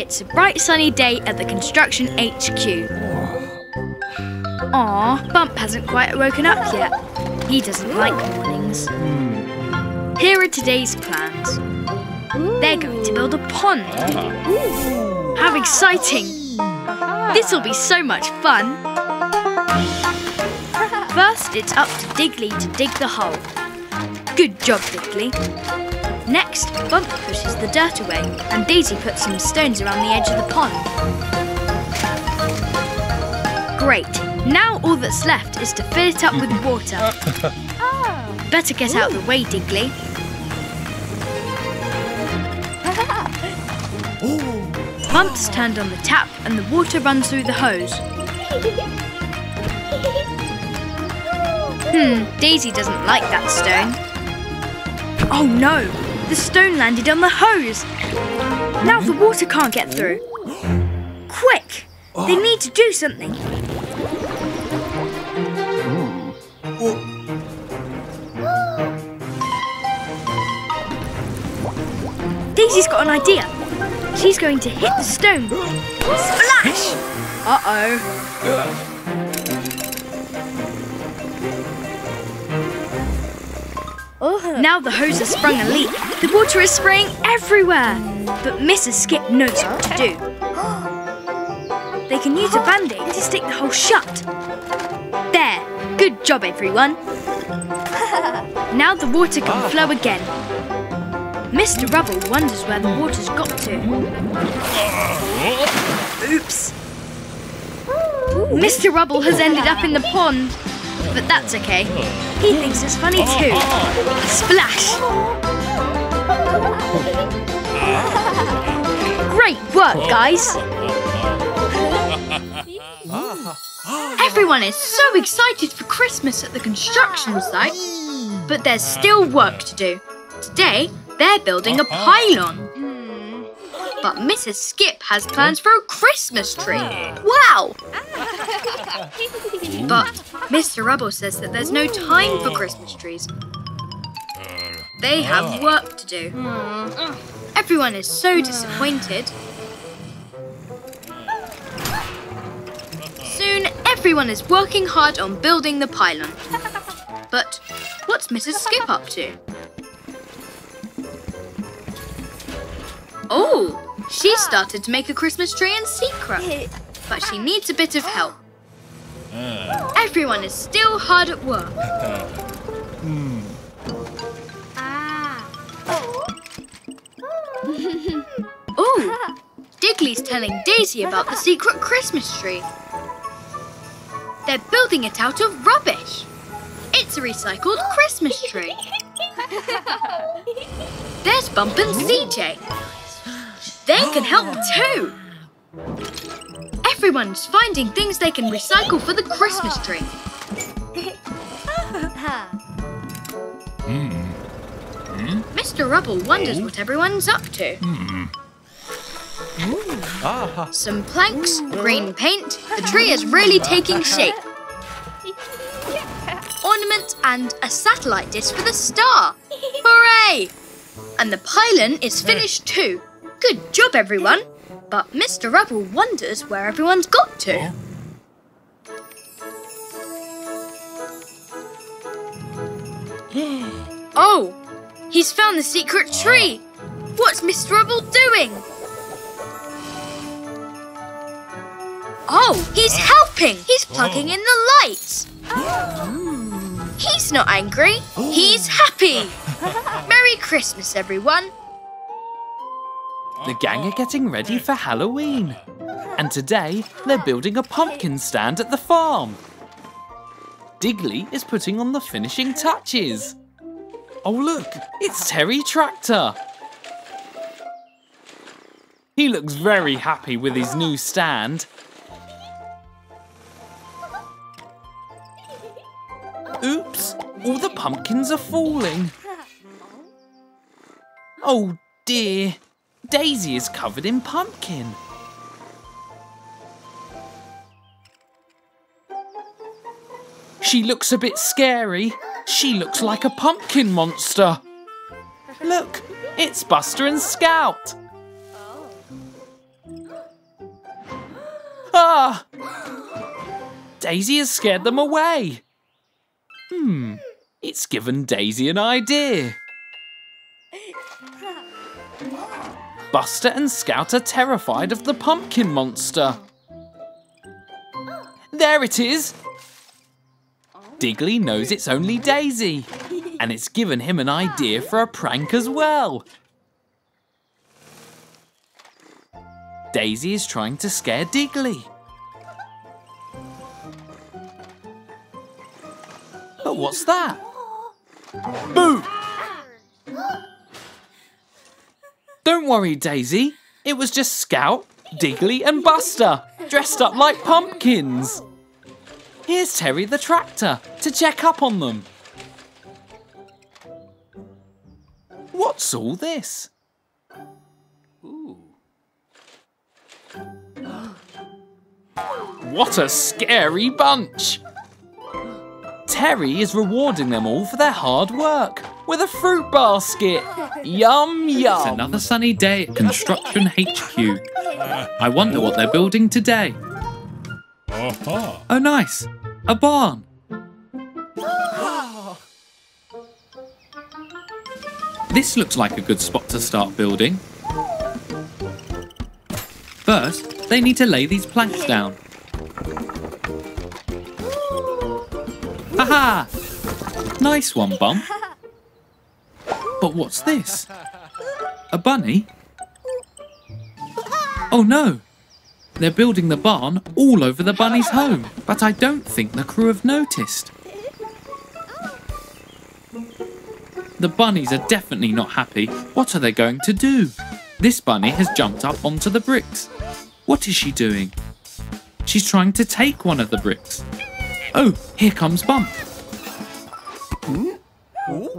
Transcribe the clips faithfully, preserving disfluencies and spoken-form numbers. It's a bright sunny day at the Construction H Q. Aw, Bump hasn't quite woken up yet. He doesn't like mornings. Here are today's plans. They're going to build a pond. How exciting! This'll be so much fun. First, it's up to Digley to dig the hole. Good job, Digley. Next, Bump pushes the dirt away and Daisy puts some stones around the edge of the pond. Great. Now all that's left is to fill it up with water. Oh. Better get Ooh. out of the way, Digley. Bump's turned on the tap and the water runs through the hose. Hmm, Daisy doesn't like that stone. Oh no, the stone landed on the hose. Now the water can't get through. Quick, they need to do something. Daisy's got an idea. She's going to hit the stone. Splash! Uh-oh. Now the hose has sprung a leak. The water is spraying everywhere. But Missus Skip knows what to do. They can use a Band-Aid to stick the hole shut. There. Good job, everyone. Now the water can flow again. Mister Rubble wonders where the water's got to. Oops. Mister Rubble has ended up in the pond, but that's okay. He thinks it's funny too. Splash! Great work, guys! Everyone is so excited for Christmas at the construction site, but there's still work to do. Today, they're building a pylon. But Missus Skip has plans for a Christmas tree. Wow! But Mister Rubble says that there's no time for Christmas trees. They have work to do. Everyone is so disappointed. Soon, everyone is working hard on building the pylon. But what's Missus Skip up to? Oh, she started to make a Christmas tree in secret, but she needs a bit of help. Everyone is still hard at work. Oh, Digley's telling Daisy about the secret Christmas tree. They're building it out of rubbish. It's a recycled Christmas tree. There's Bump and C J. They can help too! Everyone's finding things they can recycle for the Christmas tree. Mister Rubble wonders what everyone's up to. Some planks, green paint, the tree is really taking shape. Ornament and a satellite dish for the star. Hooray! And the pylon is finished too. Good job, everyone! But Mister Rubble wonders where everyone's got to. Yeah. Oh! He's found the secret tree! What's Mister Rubble doing? Oh! He's helping! He's plugging in the lights! Oh. He's not angry. He's happy! Merry Christmas, everyone! The gang are getting ready for Halloween. And today, they're building a pumpkin stand at the farm. Digley is putting on the finishing touches. Oh look, it's Terry Tractor. He looks very happy with his new stand. Oops, all the pumpkins are falling. Oh dear. Daisy is covered in pumpkin. She looks a bit scary. She looks like a pumpkin monster. Look, it's Buster and Scout. Ah! Daisy has scared them away. Hmm, it's given Daisy an idea. Buster and Scout are terrified of the pumpkin monster. There it is! Digley knows it's only Daisy, and it's given him an idea for a prank as well. Daisy is trying to scare Digley. But what's that? Boo! Don't worry, Daisy. It was just Scout, Digley and Buster, dressed up like pumpkins. Here's Terry the Tractor to check up on them. What's all this? Ooh. What a scary bunch! Terry is rewarding them all for their hard work with a fruit basket. Yum, yum. It's another sunny day at Construction H Q. I wonder what they're building today. Uh-huh. Oh, nice. A barn. This looks like a good spot to start building. First, they need to lay these planks down. Ha ha! Nice one, Bum. But what's this? A bunny? Oh no! They're building the barn all over the bunny's home, but I don't think the crew have noticed. The bunnies are definitely not happy. What are they going to do? This bunny has jumped up onto the bricks. What is she doing? She's trying to take one of the bricks. Oh, here comes Bump.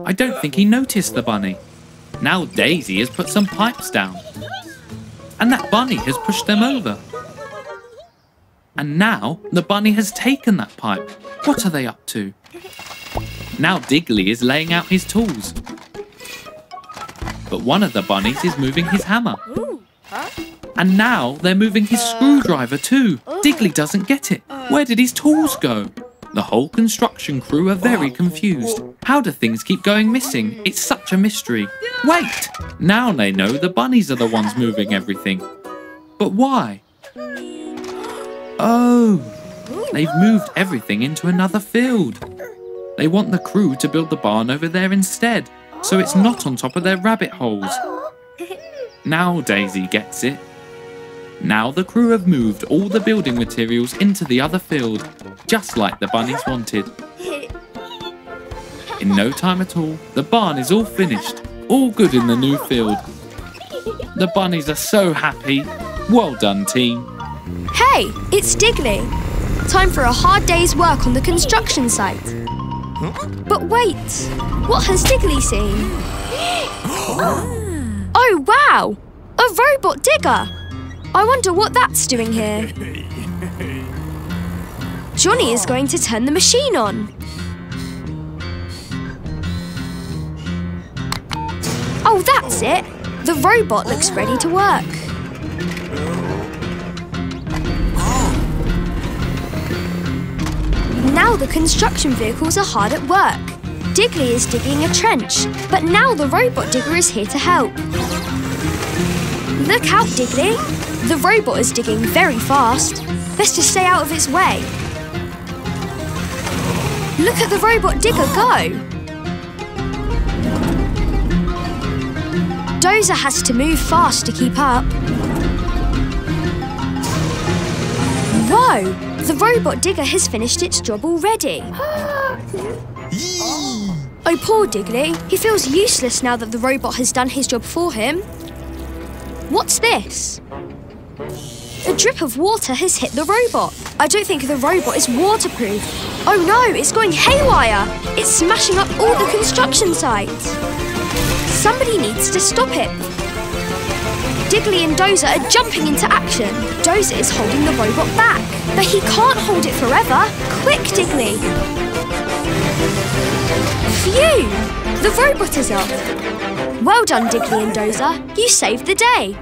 I don't think he noticed the bunny. Now Daisy has put some pipes down. And that bunny has pushed them over. And now the bunny has taken that pipe. What are they up to? Now Digley is laying out his tools. But one of the bunnies is moving his hammer. And now they're moving his screwdriver too. Digley doesn't get it. Where did his tools go? The whole construction crew are very confused. How do things keep going missing? It's such a mystery. Wait! Now they know the bunnies are the ones moving everything. But why? Oh! They've moved everything into another field. They want the crew to build the barn over there instead, so it's not on top of their rabbit holes. Now Daisy gets it. Now the crew have moved all the building materials into the other field, just like the bunnies wanted. In no time at all, the barn is all finished, all good in the new field. The bunnies are so happy. Well done, team. Hey, it's Digley. Time for a hard day's work on the construction site. But wait, what has Digley seen? Oh, wow, a robot digger. I wonder what that's doing here. Johnny is going to turn the machine on. Oh, that's it. The robot looks ready to work. Now the construction vehicles are hard at work. Digley is digging a trench, but now the robot digger is here to help. Look out, Digley. The robot is digging very fast. Best to stay out of its way. Look at the robot digger go. Dozer has to move fast to keep up. Whoa! The robot digger has finished its job already. Oh, poor Digley. He feels useless now that the robot has done his job for him. What's this? A drip of water has hit the robot. I don't think the robot is waterproof. Oh no, it's going haywire. It's smashing up all the construction sites. Somebody needs to stop it. Digley and Dozer are jumping into action. Dozer is holding the robot back, but he can't hold it forever. Quick, Digley. Phew! The robot is up. Well done, Digley and Dozer. You saved the day.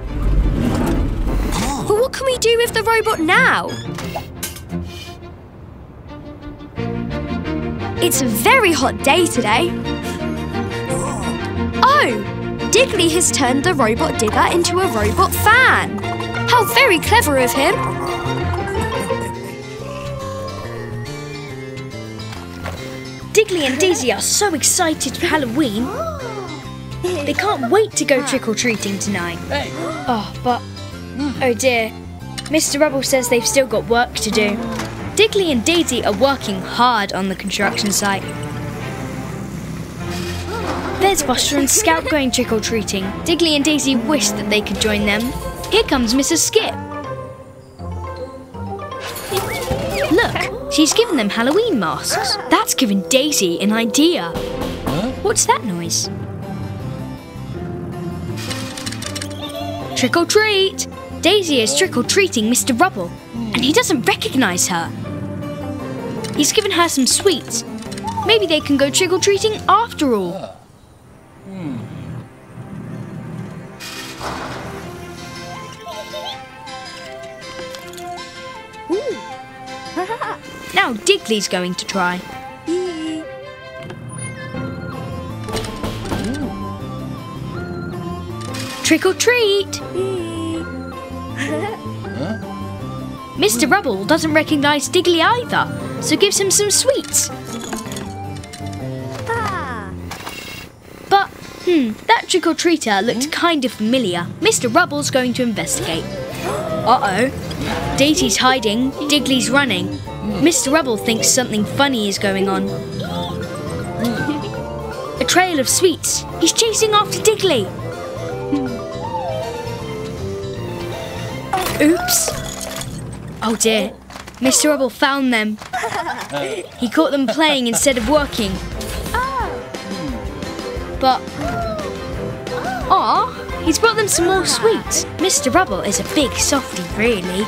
But what can we do with the robot now? It's a very hot day today. Oh! Digley has turned the robot digger into a robot fan. How very clever of him. Digley and Daisy are so excited for Halloween. They can't wait to go trick-or-treating tonight. Oh, but... oh dear. Mister Rubble says they've still got work to do. Digley and Daisy are working hard on the construction site. There's Buster and Scout going trick-or-treating. Digley and Daisy wish that they could join them. Here comes Missus Skip. Look, she's given them Halloween masks. That's given Daisy an idea. Huh? What's that noise? Trick-or-treat! Daisy is trick-or-treating Mister Rubble, and he doesn't recognise her. He's given her some sweets. Maybe they can go trick-or-treating after all. Hmm. Now Digley's going to try. Trick-or-treat! Mister Rubble doesn't recognise Digley either, so gives him some sweets. But, hmm, that trick-or-treater looked kind of familiar. Mister Rubble's going to investigate. Uh-oh. Daisy's hiding, Digley's running. Mister Rubble thinks something funny is going on. A trail of sweets. He's chasing after Digley. Oops. Oh dear, Mister Rubble found them. He caught them playing instead of working. But... aw, he's brought them some more sweets. Mister Rubble is a big softie, really.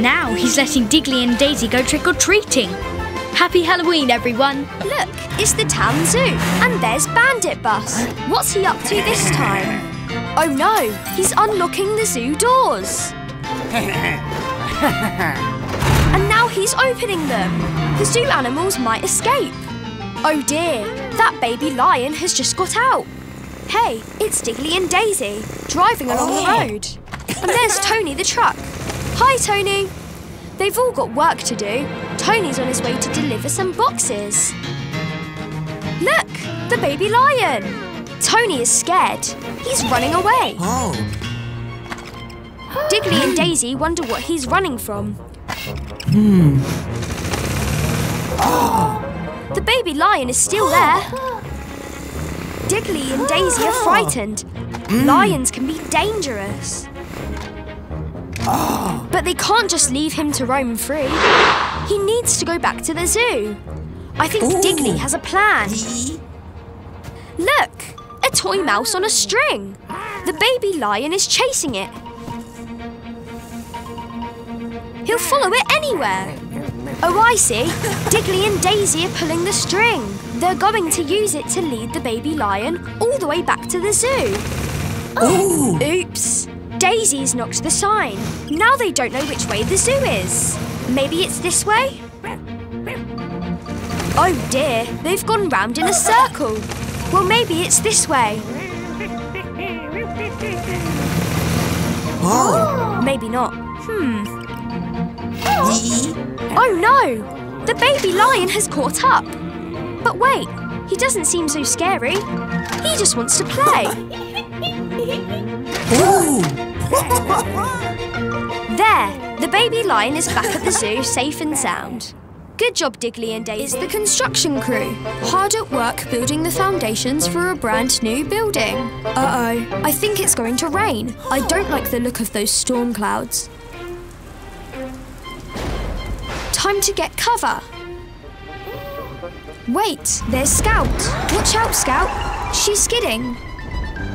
Now he's letting Digley and Daisy go trick-or-treating. Happy Halloween, everyone. Look, it's the town zoo, and there's Bandit Bus. What's he up to this time? Oh no, he's unlocking the zoo doors. And now he's opening them. The zoo animals might escape. Oh dear, that baby lion has just got out. Hey, it's Digley and Daisy, driving along oh. the road. And there's Tony the truck. Hi, Tony. They've all got work to do. Tony's on his way to deliver some boxes. Look, the baby lion. Tony is scared. He's running away. Oh. Digley and Daisy wonder what he's running from. Hmm. Oh. The baby lion is still there. Digley and Daisy are frightened. Mm. Lions can be dangerous. Oh. But they can't just leave him to roam free. He needs to go back to the zoo. I think Ooh. Digley has a plan. Look, a toy mouse on a string. The baby lion is chasing it. He'll follow it anywhere. Oh, I see. Digley and Daisy are pulling the string. They're going to use it to lead the baby lion all the way back to the zoo. Ooh. Oops. Daisy's knocked the sign. Now they don't know which way the zoo is. Maybe it's this way? Oh dear, they've gone round in a circle. Well, maybe it's this way. Oh. Maybe not. Hmm. Oh no! The baby lion has caught up. But wait, he doesn't seem so scary. He just wants to play. There, the baby lion is back at the zoo, safe and sound. Good job, Digley and Daisy. It's the construction crew, hard at work building the foundations for a brand new building. Uh-oh, I think it's going to rain. I don't like the look of those storm clouds. Time to get cover. Wait, there's Scout. Watch out, Scout. She's skidding.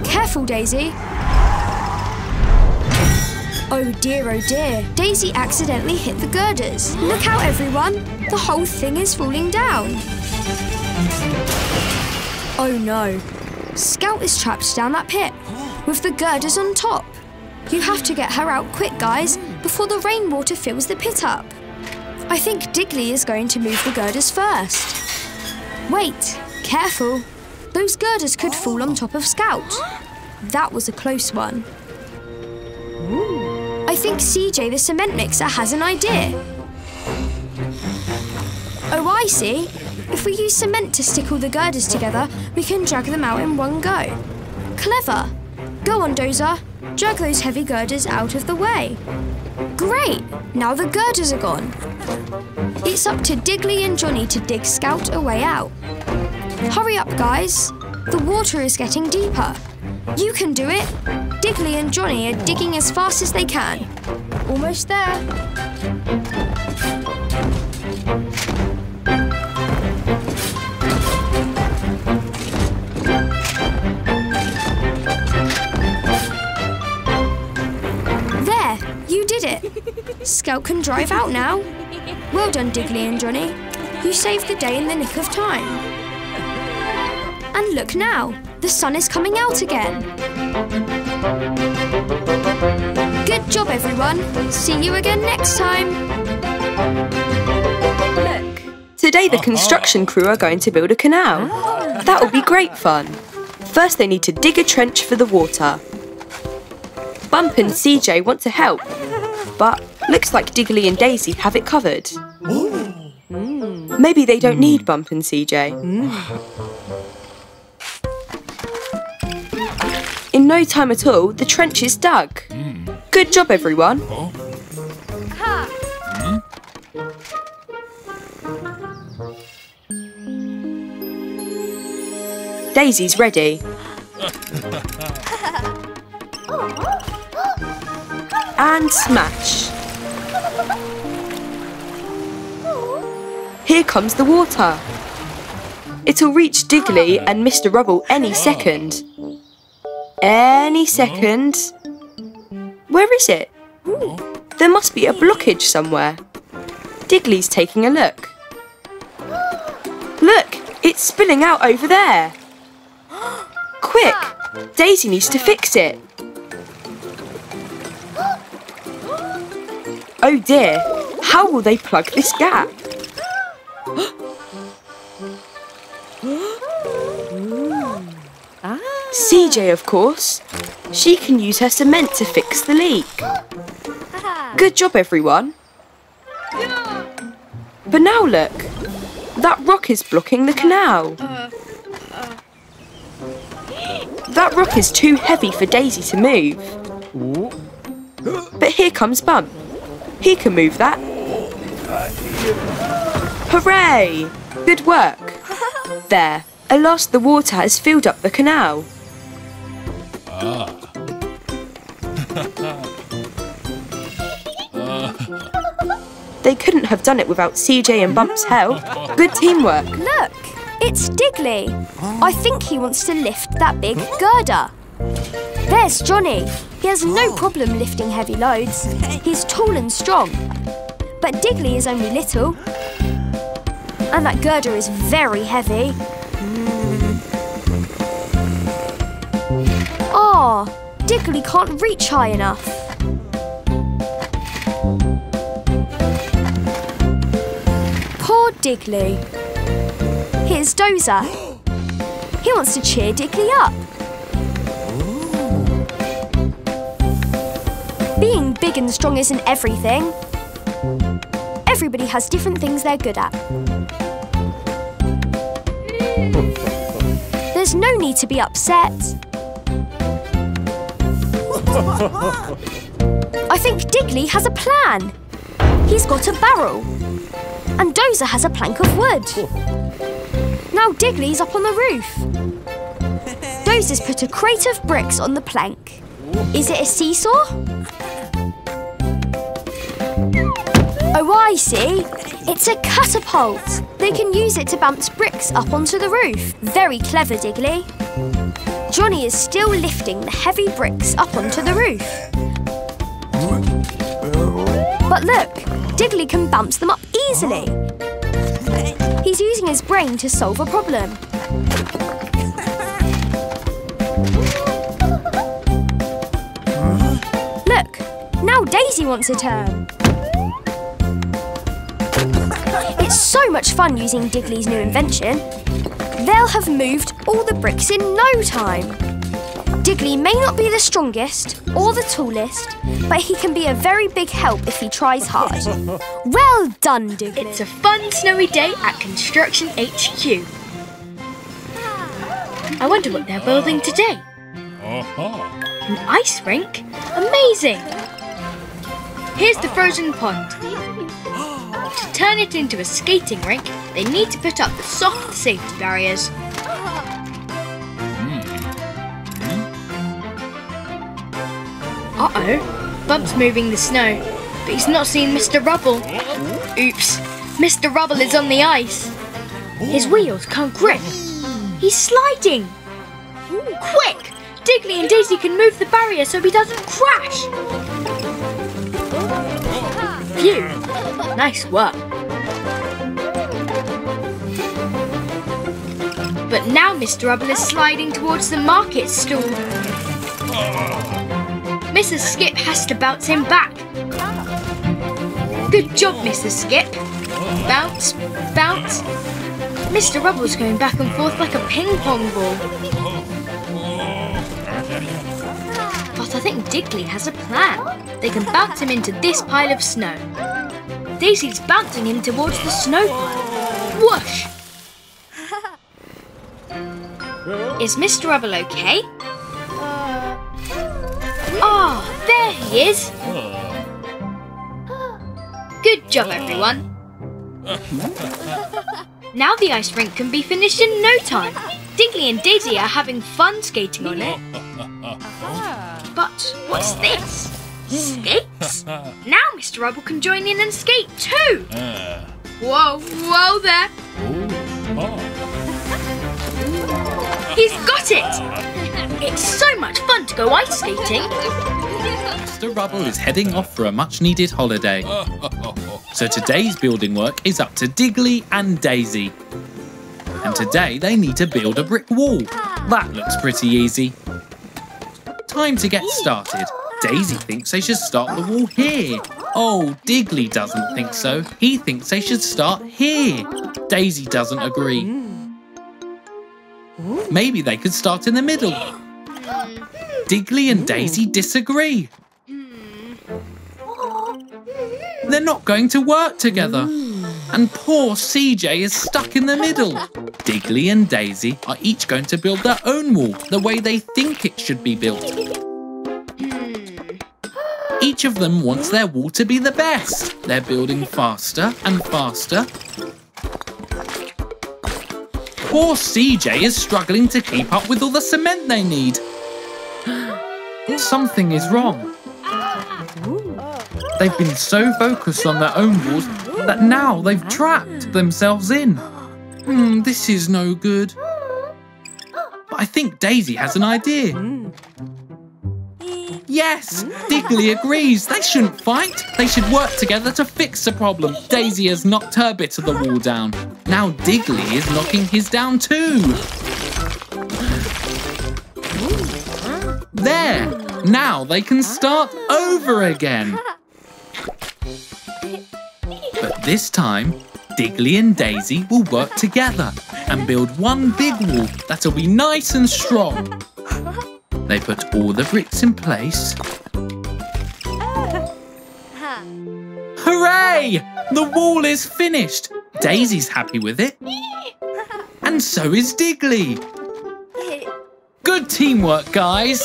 Careful, Daisy. Oh dear, oh dear. Daisy accidentally hit the girders. Look out, everyone. The whole thing is falling down. Oh no. Scout is trapped down that pit with the girders on top. You have to get her out quick, guys, before the rainwater fills the pit up. I think Digley is going to move the girders first. Wait, careful. Those girders could fall on top of Scout. That was a close one. I think C J the cement mixer has an idea. Oh, I see. If we use cement to stick all the girders together, we can drag them out in one go. Clever. Go on, Dozer. Drag those heavy girders out of the way. Great. Now the girders are gone. It's up to Digley and Johnny to dig Scout a way out. Hurry up, guys. The water is getting deeper. You can do it. Digley and Johnny are digging as fast as they can. Almost there. There, you did it. Scout can drive out now. Well done, Digley and Johnny. You saved the day in the nick of time. And look now. The sun is coming out again. Good job, everyone. See you again next time. Look. Today, the construction crew are going to build a canal. That will be great fun. First, they need to dig a trench for the water. Bump and C J want to help, but looks like Digley and Daisy have it covered. Maybe they don't need Bump and C J. In no time at all, the trench is dug. Mm. Good job, everyone. Oh. Mm. Daisy's ready. And smash. Here comes the water. It'll reach Digley and Mister Rubble any second. Any second. Where is it? Ooh. There must be a blockage somewhere. Digley's taking a look. Look, it's spilling out over there. Quick, Daisy needs to fix it. Oh dear, how will they plug this gap? C J, of course. She can use her cement to fix the leak. Good job, everyone. But now look. That rock is blocking the canal. That rock is too heavy for Daisy to move. But here comes Bump. He can move that. Hooray! Good work. There. At last, the water has filled up the canal. Ah. uh. They couldn't have done it without C J and Bump's help. Good teamwork. Look, it's Digley. I think he wants to lift that big girder. There's Johnny. He has no problem lifting heavy loads. He's tall and strong. But Digley is only little. And that girder is very heavy. Ah, oh, Digley can't reach high enough. Poor Digley. Here's Dozer. He wants to cheer Digley up. Being big and strong isn't everything. Everybody has different things they're good at. There's no need to be upset. I think Digley has a plan. He's got a barrel. And Dozer has a plank of wood. Now Digley's up on the roof. Dozer's put a crate of bricks on the plank. Is it a seesaw? Oh, I see. It's a catapult. They can use it to bounce bricks up onto the roof. Very clever, Digley. Johnny is still lifting the heavy bricks up onto the roof. But look, Digley can bounce them up easily. He's using his brain to solve a problem. Casey wants a turn. It's so much fun using Digley's new invention. They'll have moved all the bricks in no time. Digley may not be the strongest or the tallest, but he can be a very big help if he tries hard. Well done, Digley. It's a fun snowy day at Construction H Q. I wonder what they're building today. An ice rink? Amazing! Here's the frozen pond. To turn it into a skating rink, they need to put up the soft safety barriers. Uh-oh, Bump's moving the snow, but he's not seen Mister Rubble. Oops, Mister Rubble is on the ice. His wheels can't grip. He's sliding. Quick! Digley and Daisy can move the barrier so he doesn't crash. Phew, nice work. But now Mister Rubble is sliding towards the market stall. Missus Skip has to bounce him back. Good job, Missus Skip. Bounce, bounce. Mister Rubble's going back and forth like a ping pong ball. But I think Digley has a plan. They can bounce him into this pile of snow. Daisy's bouncing him towards the snow pile. Whoosh! Is Mister Rubble okay? Ah, oh, there he is! Good job, everyone. Now the ice rink can be finished in no time. Digley and Daisy are having fun skating on it. But what's this? Skates? Now Mister Rubble can join in and skate too! Whoa, whoa there! He's got it! It's so much fun to go ice skating! Mister Rubble is heading off for a much needed holiday. So today's building work is up to Digley and Daisy. And today they need to build a brick wall. That looks pretty easy. Time to get started. Daisy thinks they should start the wall here. Oh, Digley doesn't think so. He thinks they should start here. Daisy doesn't agree. Maybe they could start in the middle. Digley and Daisy disagree. They're not going to work together. And poor C J is stuck in the middle. Digley and Daisy are each going to build their own wall the way they think it should be built. Each of them wants their wall to be the best. They're building faster and faster. Poor C J is struggling to keep up with all the cement they need. Something is wrong. They've been so focused on their own walls that now they've trapped themselves in. Hmm, this is no good. But I think Daisy has an idea. Yes, Digley agrees. They shouldn't fight. They should work together to fix the problem. Daisy has knocked her bit of the wall down. Now Digley is knocking his down too. There. Now they can start over again. But this time, Digley and Daisy will work together and build one big wall that'll be nice and strong. They put all the bricks in place. Hooray! The wall is finished! Daisy's happy with it. And so is Digley. Good teamwork, guys!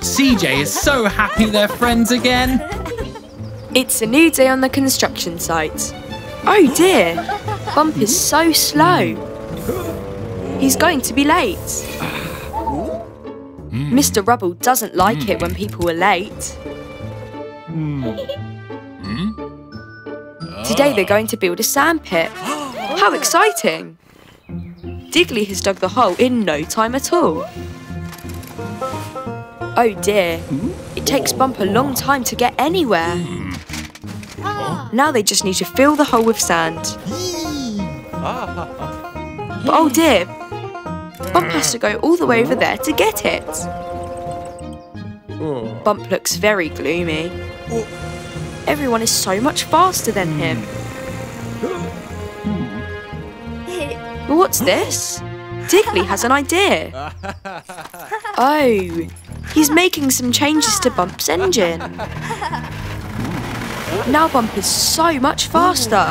C J is so happy they're friends again. It's a new day on the construction site. Oh dear, Bump is so slow. He's going to be late. Mister Rubble doesn't like it when people are late. Today they're going to build a sandpit. How exciting! Digley has dug the hole in no time at all. Oh dear, it takes Bump a long time to get anywhere. Now they just need to fill the hole with sand. But oh dear, Bump has to go all the way over there to get it. Oh. Bump looks very gloomy. Oh. Everyone is so much faster than him. But what's this? Digley has an idea. Oh, he's making some changes to Bump's engine. Now Bump is so much faster.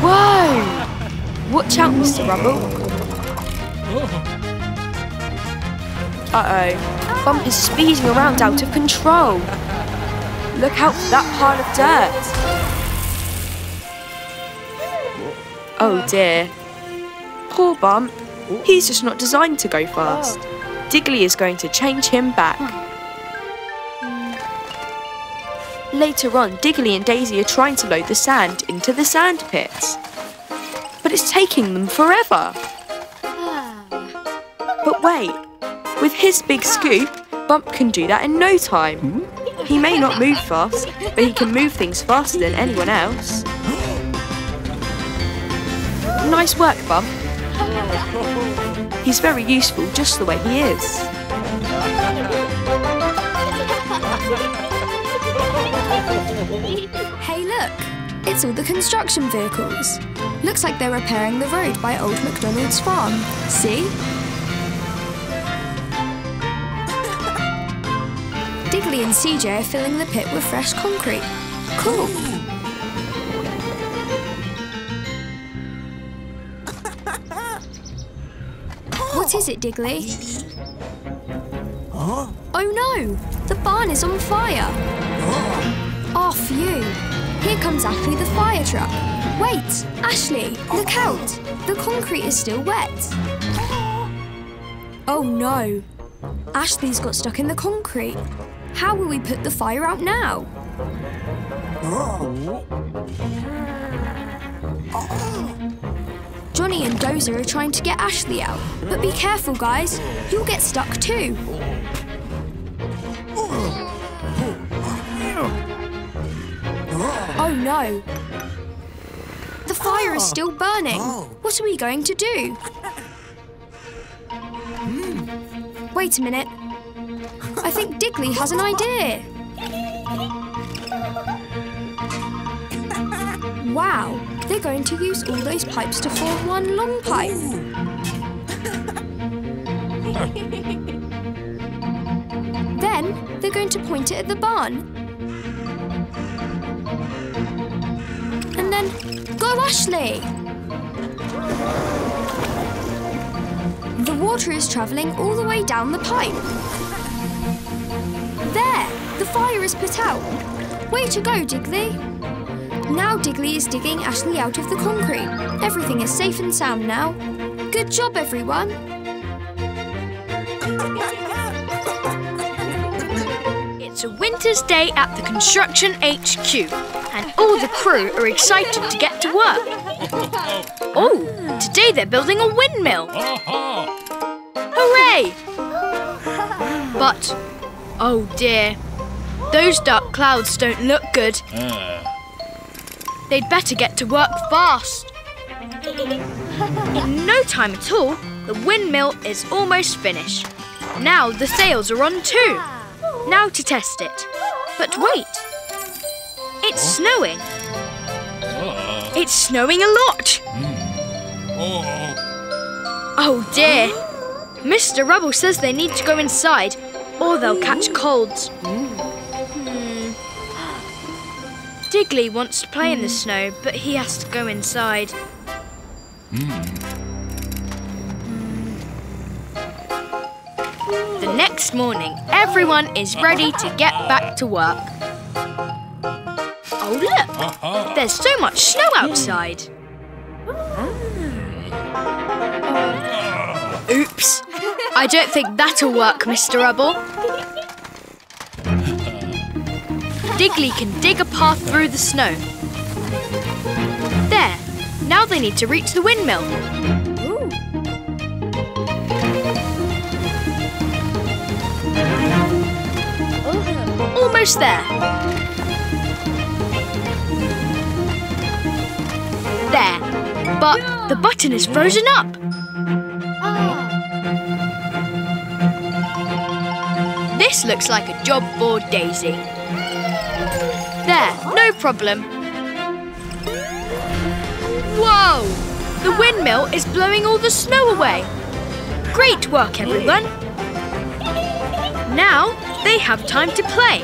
Whoa! Watch out, Mister Rumble. Uh-oh. Bump is speeding around out of control. Look out for that pile of dirt. Oh dear. Poor Bump. He's just not designed to go fast. Digley is going to change him back. Later on, Digley and Daisy are trying to load the sand into the sand pits. But it's taking them forever. But wait, with his big scoop, Bump can do that in no time. He may not move fast, but he can move things faster than anyone else. Nice work, Bump. He's very useful just the way he is. Hey look, it's all the construction vehicles. Looks like they're repairing the road by old McDonald's farm. See? Digley and C J are filling the pit with fresh concrete. Cool. What is it, Digley? Huh? Oh no! The barn is on fire! Oh. Off you! Here comes Ashley the fire truck. Wait! Ashley, look out! The concrete is still wet. Oh no! Ashley's got stuck in the concrete. How will we put the fire out now? Oh. Oh. Johnny and Dozer are trying to get Ashley out, but be careful guys, you'll get stuck too. Oh no! The fire is still burning. What are we going to do? Wait a minute. I think Digley has an idea. Wow! They're going to use all those pipes to form one long pipe. Then, they're going to point it at the barn. And then, go Ashley! The water is travelling all the way down the pipe. There! The fire is put out. Way to go, Digley! Now Digley is digging Ashley out of the concrete. Everything is safe and sound now. Good job, everyone! It's a winter's day at the Construction H Q, and all the crew are excited to get to work. Oh, today they're building a windmill. Hooray! But, oh dear, those dark clouds don't look good. They'd better get to work fast. In no time at all, the windmill is almost finished. Now the sails are on too. Now to test it. But wait, it's snowing. It's snowing a lot. Oh dear. Mister Rubble says they need to go inside or they'll catch colds. Digley wants to play in the snow, but he has to go inside. Mm. The next morning, everyone is ready to get back to work. Oh look! There's so much snow outside. Oops! I don't think that'll work, Mister Rubble. Digley can dig a path through the snow. There, now they need to reach the windmill. Ooh. Ooh. Almost there. There, but the button is frozen up. Oh. This looks like a job for Daisy. There, no problem. Whoa! The windmill is blowing all the snow away. Great work, everyone. Now they have time to play.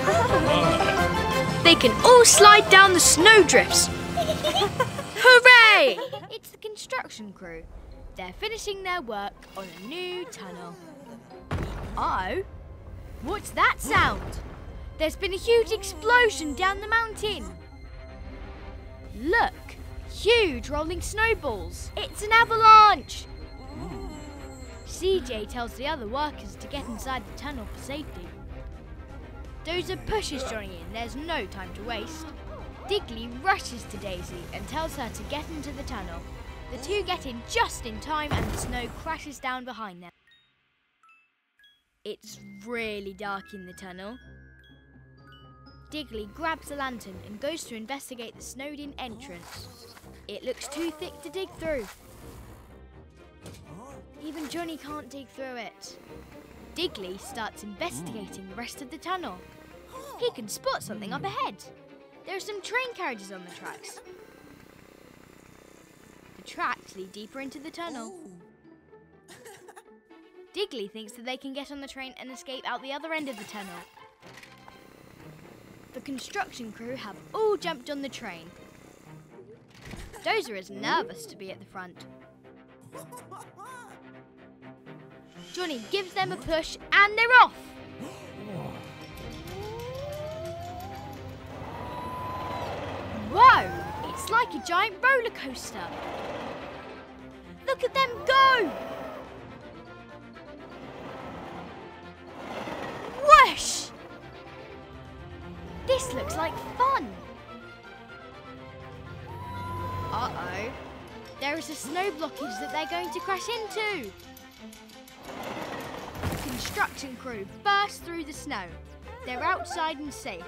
They can all slide down the snowdrifts. Hooray! It's the construction crew. They're finishing their work on a new tunnel. Uh-oh. What's that sound? There's been a huge explosion down the mountain. Look, huge rolling snowballs. It's an avalanche. C J tells the other workers to get inside the tunnel for safety. Dozer pushes Johnny in. There's no time to waste. Digley rushes to Daisy and tells her to get into the tunnel. The two get in just in time and the snow crashes down behind them. It's really dark in the tunnel. Digley grabs a lantern and goes to investigate the snowed-in entrance. It looks too thick to dig through. Even Johnny can't dig through it. Digley starts investigating the rest of the tunnel. He can spot something up ahead. There are some train carriages on the tracks. The tracks lead deeper into the tunnel. Digley thinks that they can get on the train and escape out the other end of the tunnel. The construction crew have all jumped on the train. Dozer is nervous to be at the front. Johnny gives them a push and they're off! Whoa! It's like a giant roller coaster. Look at them go! Whoosh! This looks like fun. Uh-oh. There is a snow blockage that they're going to crash into. Construction crew burst through the snow. They're outside and safe.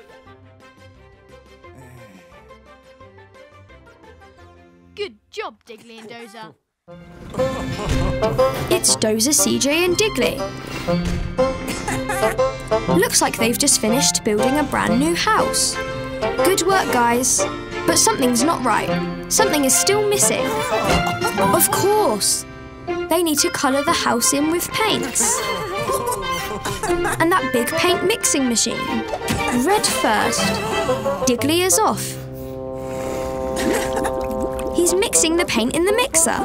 Good job, Digley and Dozer. It's Dozer, C J and Digley. Looks like they've just finished building a brand new house. Good work, guys. But something's not right. Something is still missing. Of course. They need to colour the house in with paints. And that big paint mixing machine. Red first. Digley is off. He's mixing the paint in the mixer.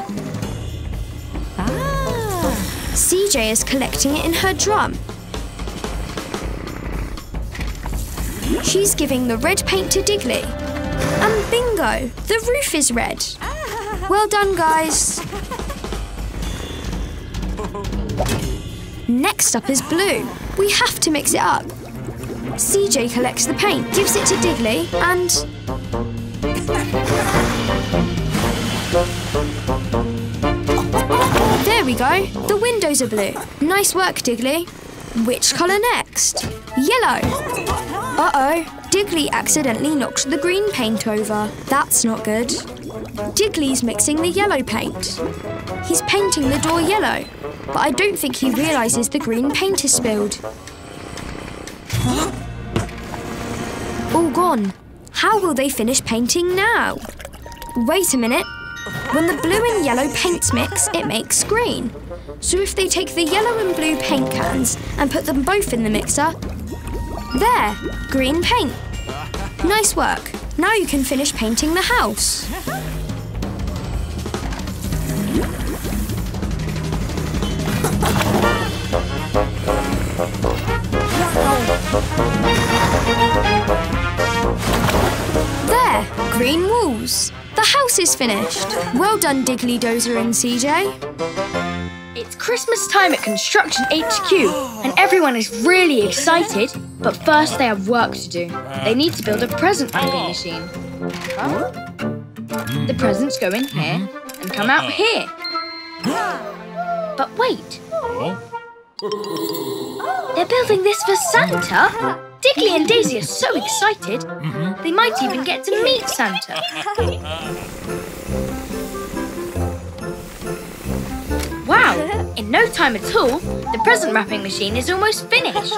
Ah. C J is collecting it in her drum. She's giving the red paint to Digley. And bingo, the roof is red. Well done, guys. Next up is blue. We have to mix it up. C J collects the paint, gives it to Digley, and... There we go. The windows are blue. Nice work, Digley. Which colour next? Yellow. Uh-oh. Digley accidentally knocked the green paint over. That's not good. Digley's mixing the yellow paint. He's painting the door yellow, but I don't think he realises the green paint is spilled. All gone. How will they finish painting now? Wait a minute. When the blue and yellow paints mix, it makes green. So if they take the yellow and blue paint cans and put them both in the mixer, there, green paint. Nice work. Now you can finish painting the house. There, green walls. The house is finished. Well done, Digley, Dozer and C J. It's Christmas time at Construction H Q, and everyone is really excited. But first they have work to do. They need to build a present wrapping machine. The presents go in here and come out here. But wait. They're building this for Santa? Digley and Daisy are so excited. They might even get to meet Santa. Wow, in no time at all, the present wrapping machine is almost finished.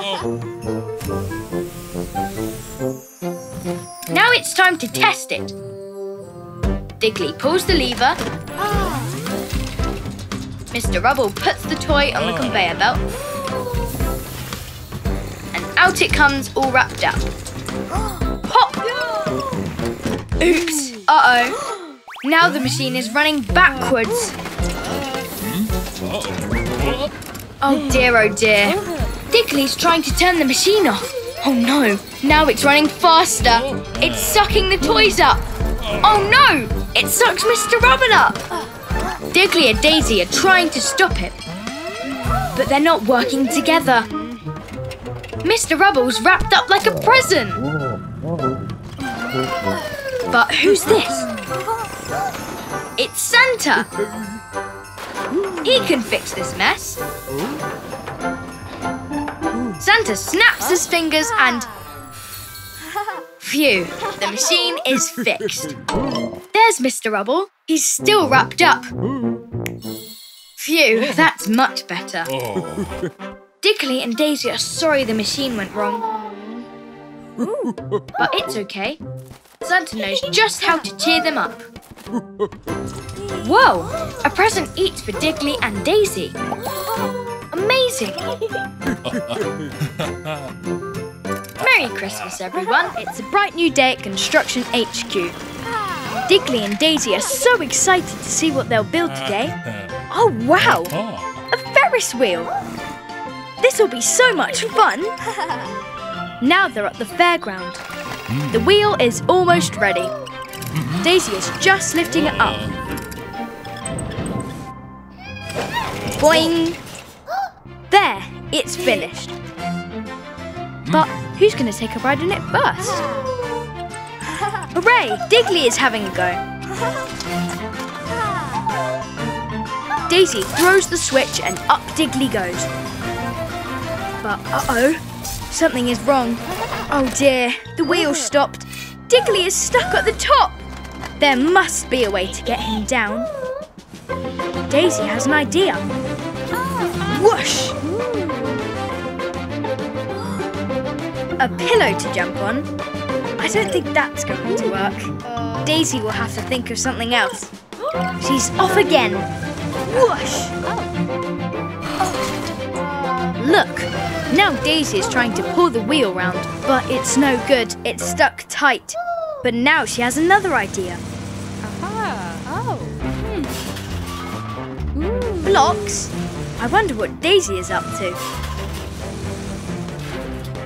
Now it's time to test it. Digley pulls the lever. Mister Rubble puts the toy on the conveyor belt. And out it comes, all wrapped up. Pop! Oops, uh-oh. Now the machine is running backwards. Oh dear, oh dear. Digley's trying to turn the machine off. Oh no, now it's running faster. It's sucking the toys up. Oh no, it sucks Mister Rubble up. Digley and Daisy are trying to stop it, but they're not working together. Mister Rubble's wrapped up like a present. But who's this? It's Santa. He can fix this mess. Santa snaps his fingers and... phew, the machine is fixed. There's Mister Rubble. He's still wrapped up. Phew, that's much better. Digley and Daisy are sorry the machine went wrong. But it's okay. Santa knows just how to cheer them up. Whoa! A present each for Digley and Daisy. Amazing! Merry Christmas, everyone. It's a bright new day at Construction H Q. Digley and Daisy are so excited to see what they'll build today. Oh, wow! A Ferris wheel! This'll be so much fun! Now they're at the fairground. The wheel is almost ready. Daisy is just lifting it up. Boing! There, it's finished. But who's going to take a ride in it first? Hooray! Digley is having a go. Daisy throws the switch and up Digley goes. But uh-oh, something is wrong. Oh dear, the wheel stopped. Digley is stuck at the top. There must be a way to get him down. Daisy has an idea. Whoosh! A pillow to jump on? I don't think that's going to work. Daisy will have to think of something else. She's off again. Whoosh! Look, now Daisy is trying to pull the wheel round, but it's no good. It's stuck tight. But now she has another idea. Aha! Oh. Hmm. Ooh. Blocks? I wonder what Daisy is up to.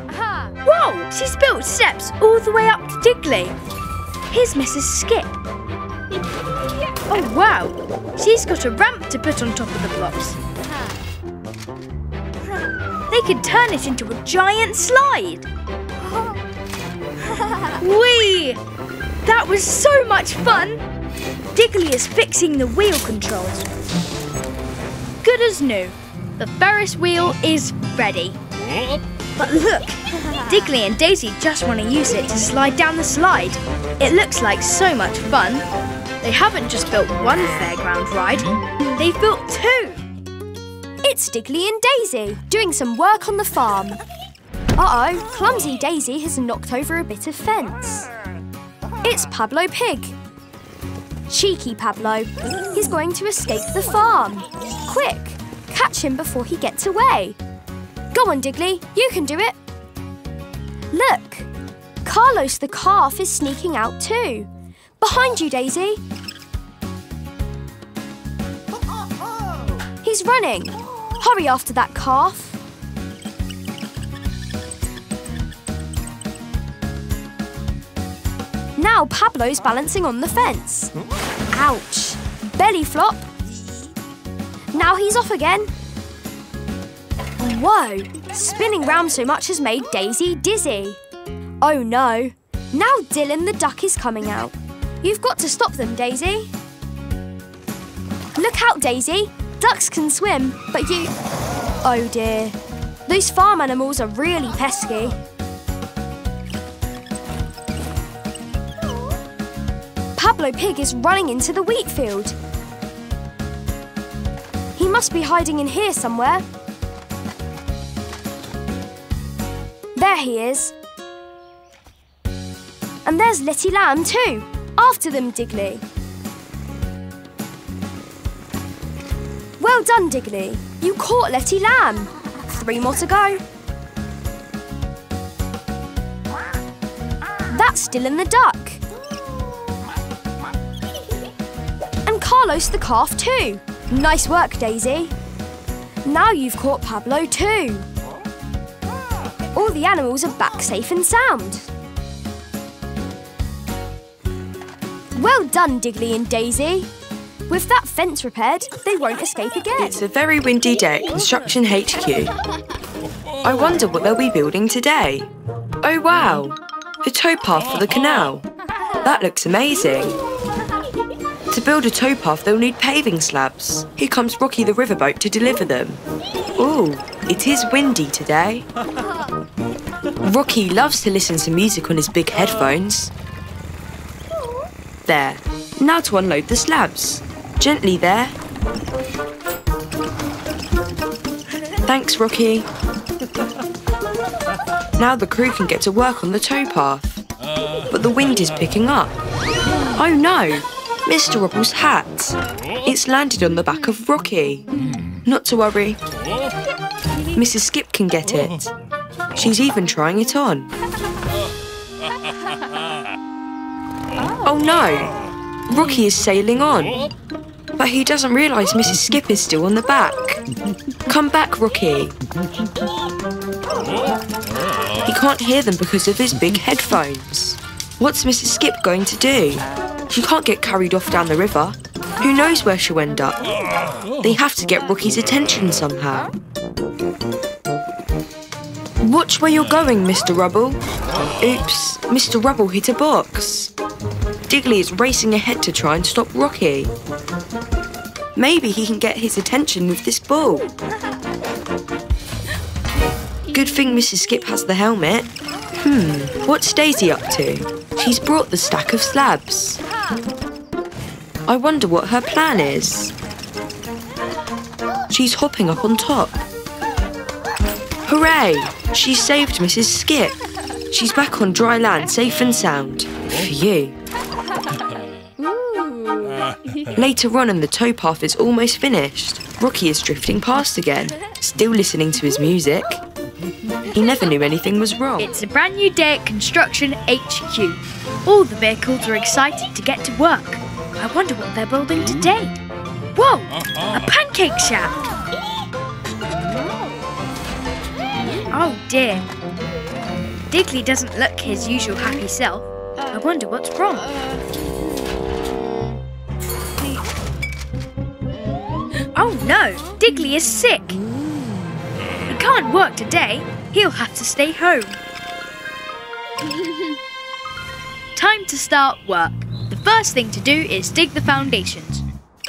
Aha! Whoa! She's built steps all the way up to Digley. Here's Missus Skip. Oh, wow! She's got a ramp to put on top of the blocks. They could turn it into a giant slide. Whee! That was so much fun! Digley is fixing the wheel controls. Good as new. The Ferris wheel is ready. But look! Digley and Daisy just want to use it to slide down the slide. It looks like so much fun. They haven't just built one fairground ride. They've built two! It's Digley and Daisy doing some work on the farm. Uh-oh, clumsy Daisy has knocked over a bit of fence. It's Pablo Pig. Cheeky Pablo. He's going to escape the farm. Quick, catch him before he gets away. Go on, Digley, you can do it. Look, Carlos the calf is sneaking out too. Behind you, Daisy. He's running. Hurry after that calf. Now Pablo's balancing on the fence. Ouch! Belly flop. Now he's off again. Whoa! Spinning round so much has made Daisy dizzy. Oh no! Now Dylan the duck is coming out. You've got to stop them, Daisy. Look out, Daisy! Ducks can swim, but you... Oh dear. Those farm animals are really pesky. Pablo Pig is running into the wheat field. He He must be hiding in here somewhere. There he is. And there's Letty Lamb too. After them, Digley. Well done, Digley. You caught Letty Lamb. Three more to go. That's Dylan the duck. And Carlos the calf too. Nice work, Daisy. Now you've caught Pablo too. All the animals are back safe and sound. Well done, Digley and Daisy. With that fence repaired, they won't escape again. It's a very windy day at Construction H Q. I wonder what they'll be building today. Oh wow, a towpath for the canal. That looks amazing. To build a towpath, they'll need paving slabs. Here comes Rocky the riverboat to deliver them. Ooh, it is windy today. Rocky loves to listen to music on his big headphones. There. Now to unload the slabs. Gently there. Thanks, Rocky. Now the crew can get to work on the towpath. But the wind is picking up. Oh no! Mister Wobble's hat. It's landed on the back of Rocky. Not to worry. Missus Skip can get it. She's even trying it on. Oh no! Rocky is sailing on. But he doesn't realise Missus Skip is still on the back. Come back, Rocky. He can't hear them because of his big headphones. What's Missus Skip going to do? She can't get carried off down the river. Who knows where she'll end up? They have to get Rocky's attention somehow. Watch where you're going, Mister Rubble. Oops, Mister Rubble hit a box. Digley is racing ahead to try and stop Rocky. Maybe he can get his attention with this ball. Good thing Missus Skip has the helmet. Hmm, what's Daisy up to? She's brought the stack of slabs. I wonder what her plan is. She's hopping up on top. Hooray! She saved Missus Skip. She's back on dry land, safe and sound. Phew. Later on and the towpath is almost finished. Rocky is drifting past again, still listening to his music. He never knew anything was wrong. It's a brand new day at Construction H Q. All the vehicles are excited to get to work. I wonder what they're building today. Whoa! A pancake shack! Oh dear. Digley doesn't look his usual happy self. I wonder what's wrong. Oh no! Digley is sick! He can't work today. He'll have to stay home. Time to start work. The first thing to do is dig the foundations.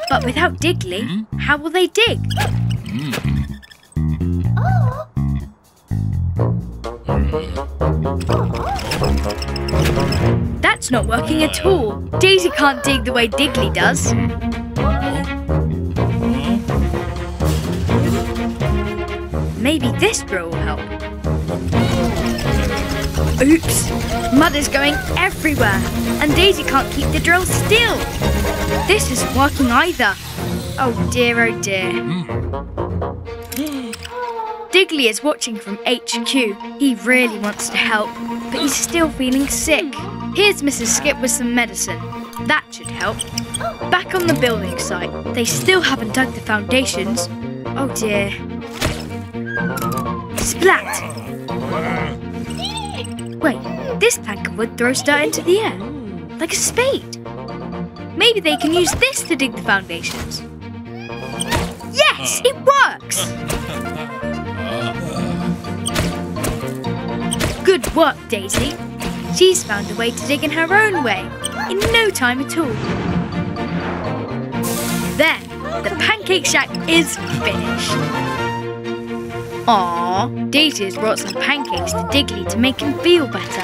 But without Digley, how will they dig? That's not working at all. Daisy can't dig the way Digley does. Maybe this drill will help. Oops! Mud is going everywhere, and Daisy can't keep the drill still. This isn't working either. Oh dear, oh dear. Digley is watching from H Q. He really wants to help, but he's still feeling sick. Here's Missus Skip with some medicine. That should help. Back on the building site. They still haven't dug the foundations. Oh dear. Splat! Wait, this plank of wood throws dirt into the air, like a spade. Maybe they can use this to dig the foundations. Yes, it works! Good work, Daisy. She's found a way to dig in her own way, in no time at all. There, the pancake shack is finished. Aww, Daisy has brought some pancakes to Digley to make him feel better.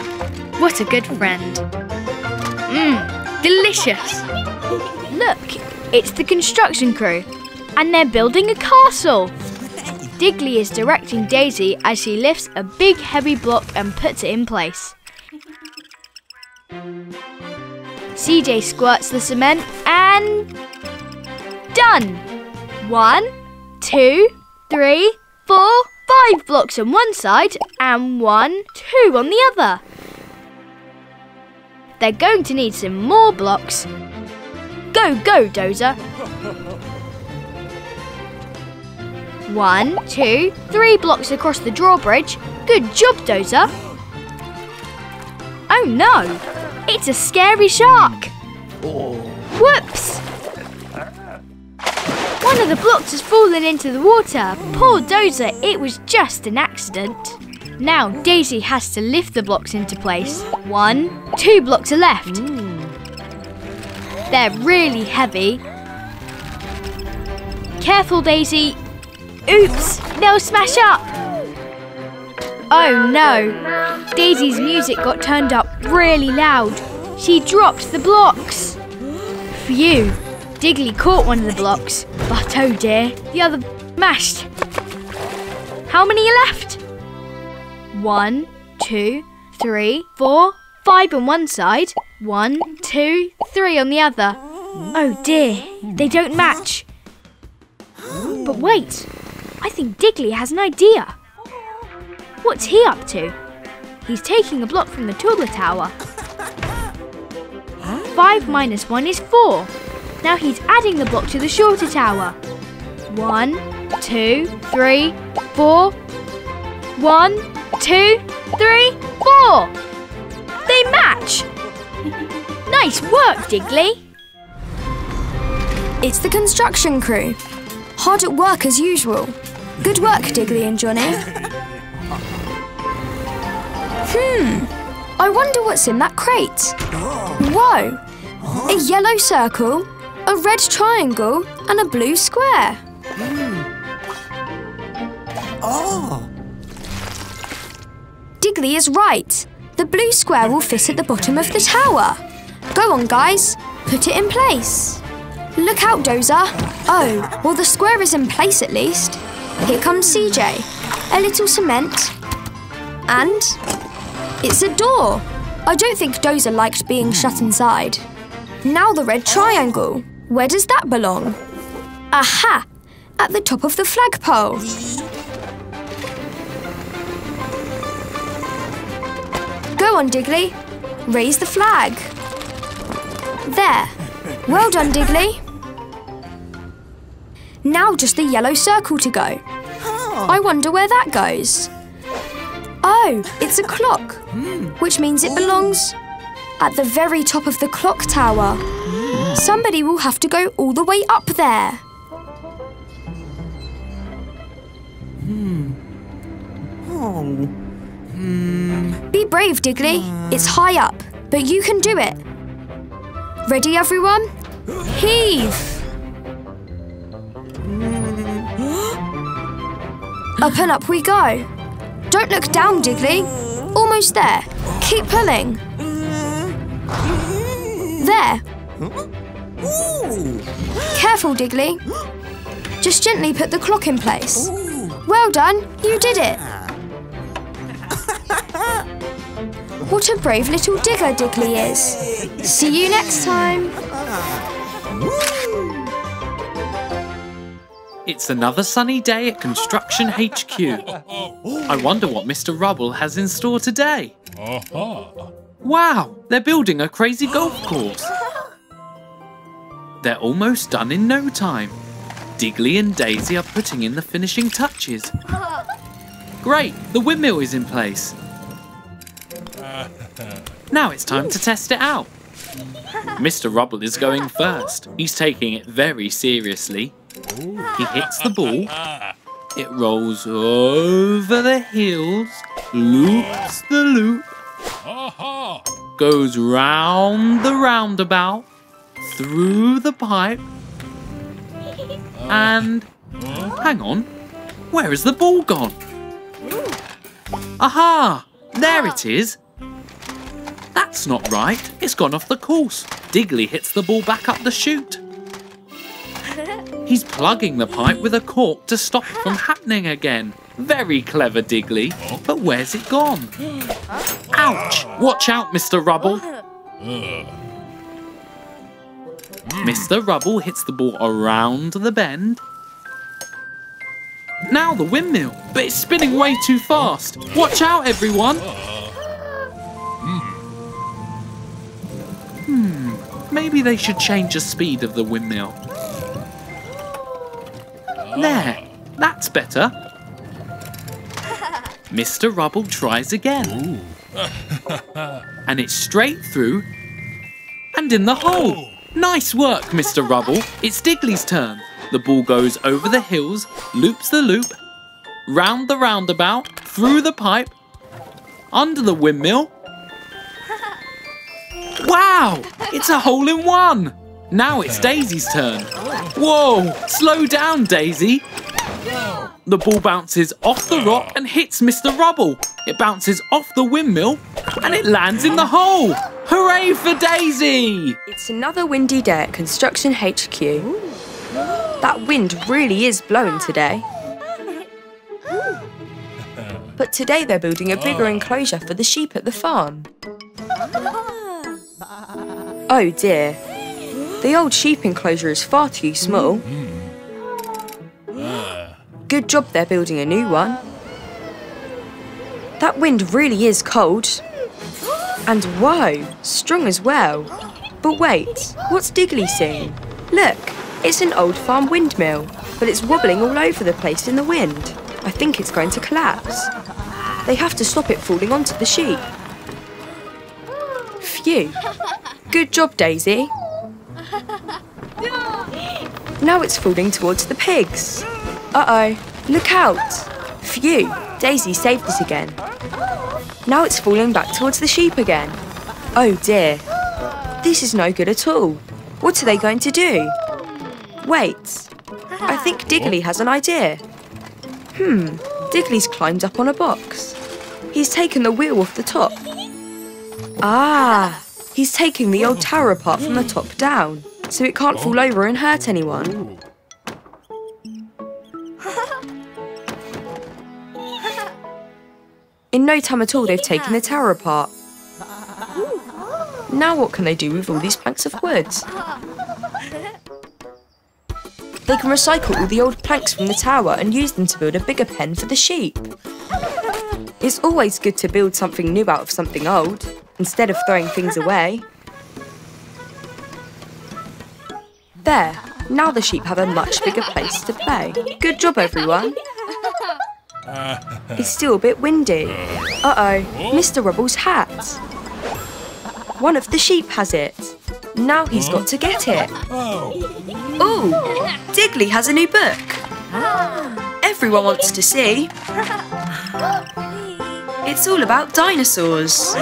What a good friend. Mmm, delicious. Look, it's the construction crew. and they're building a castle. Digley is directing Daisy as she lifts a big heavy block and puts it in place. C J squirts the cement and... done! One, two, three, four, five blocks on one side and one, two on the other. They're going to need some more blocks. Go, go, Dozer! One, two, three blocks across the drawbridge. Good job, Dozer. Oh no, it's a scary shark. Oh. Whoops! One of the blocks has fallen into the water. Poor Dozer, it was just an accident. Now Daisy has to lift the blocks into place. One, two blocks are left. Mm. They're really heavy. Careful, Daisy. Oops, they'll smash up! Oh no! Daisy's music got turned up really loud. She dropped the blocks. Phew! Digley caught one of the blocks, but oh dear, the other smashed. How many are left? One, two, three, four, five on one side. One, two, three on the other. Oh dear, they don't match. But wait! I think Digley has an idea. What's he up to? He's taking a block from the Toddler Tower. Five minus one is four. Now he's adding the block to the shorter tower. One, two, three, four. One, two, three, four. They match! Nice work, Digley. It's the construction crew. Hard at work as usual. Good work, Digley and Johnny. Hmm, I wonder what's in that crate. Whoa, a yellow circle, a red triangle and a blue square. Mm. Oh. Digley is right. The blue square will fit at the bottom of the tower. Go on, guys, put it in place. Look out, Dozer. Oh, well, the square is in place at least. Here comes C J. A little cement. And it's a door. I don't think Dozer liked being shut inside. Now the red triangle. Where does that belong? Aha! At the top of the flagpole. Go on, Digley. Raise the flag. There. Well done, Digley. Now just the yellow circle to go. I wonder where that goes. Oh, it's a clock, which means it belongs at the very top of the clock tower. Somebody will have to go all the way up there. Be brave, Digley. It's high up, but you can do it. Ready, everyone? Heave! Up and up we go. Don't look down, Digley. Almost there. Keep pulling. There. Careful, Digley. Just gently put the clock in place. Well done, you did it. What a brave little digger Digley is. See you next time. It's another sunny day at Construction H Q. I wonder what Mister Rubble has in store today. Uh-huh. Wow, they're building a crazy golf course. They're almost done in no time. Digley and Daisy are putting in the finishing touches. Great, the windmill is in place. Now it's time to test it out. Mister Rubble is going first. He's taking it very seriously. He hits the ball, it rolls over the hills, loops the loop, goes round the roundabout, through the pipe, and hang on, where has the ball gone? Aha, there it is. That's not right, it's gone off the course. Digley hits the ball back up the chute. He's plugging the pipe with a cork to stop it from happening again. Very clever, Digley. But where's it gone? Ouch! Watch out, Mister Rubble. Mister Rubble hits the ball around the bend. Now the windmill, but it's spinning way too fast. Watch out, everyone. Hmm, maybe they should change the speed of the windmill. There, that's better. Mister Rubble tries again. And it's straight through and in the hole. Nice work, Mister Rubble. It's Digley's turn. The ball goes over the hills, loops the loop, round the roundabout, through the pipe, under the windmill. Wow! It's a hole in one! Now it's Daisy's turn. Whoa! Slow down, Daisy! The ball bounces off the rock and hits Mister Rubble. It bounces off the windmill and it lands in the hole. Hooray for Daisy! It's another windy day at Construction H Q. That wind really is blowing today. But today they're building a bigger enclosure for the sheep at the farm. Oh dear. The old sheep enclosure is far too small. Good job they're building a new one. That wind really is cold. And whoa, strong as well. But wait, what's Digley seeing? Look, it's an old farm windmill, but it's wobbling all over the place in the wind. I think it's going to collapse. They have to stop it falling onto the sheep. Phew. Good job, Daisy. Now it's falling towards the pigs. Uh-oh, look out. Phew, Daisy saved it again. Now it's falling back towards the sheep again. Oh dear, this is no good at all. What are they going to do? Wait, I think Digley has an idea. Hmm, Digley's climbed up on a box. He's taken the wheel off the top. Ah, he's taking the old tower apart from the top down, so it can't fall over and hurt anyone. In no time at all, they've taken the tower apart. Now what can they do with all these planks of wood? They can recycle all the old planks from the tower and use them to build a bigger pen for the sheep. It's always good to build something new out of something old, instead of throwing things away. There, now the sheep have a much bigger place to play. Good job, everyone. It's still a bit windy. Uh-oh, Mister Rubble's hat. One of the sheep has it. Now he's got to get it. Ooh, Digley has a new book. Everyone wants to see. It's all about dinosaurs.